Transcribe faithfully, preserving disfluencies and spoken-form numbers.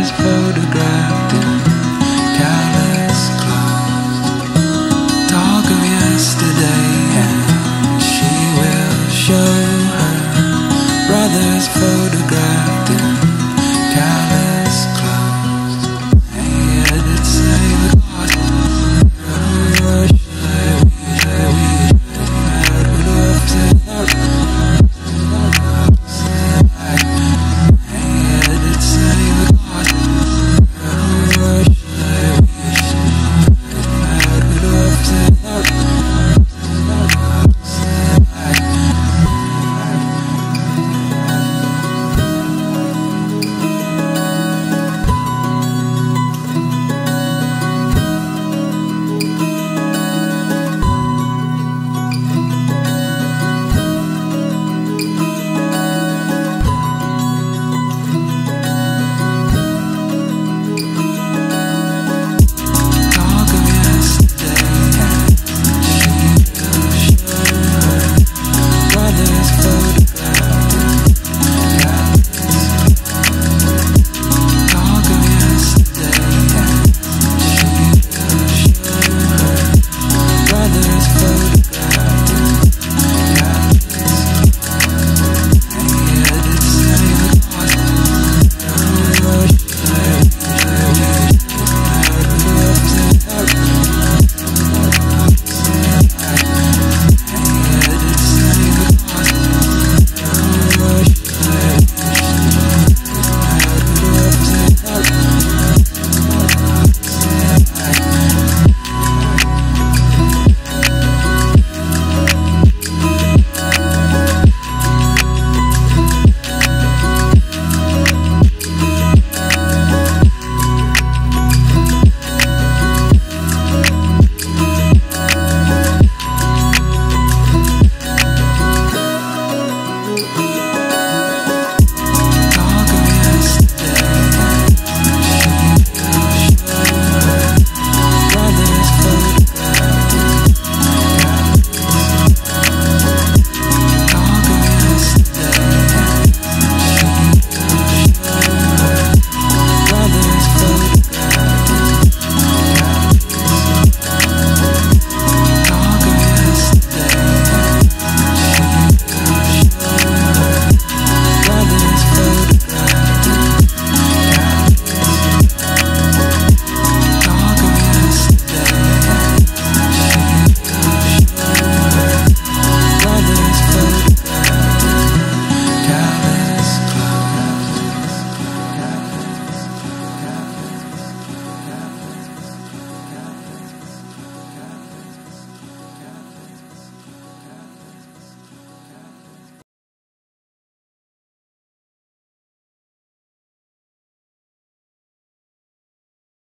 eyes photographed in callous clothes, talk of yesterday, and she will show her brothers photographed in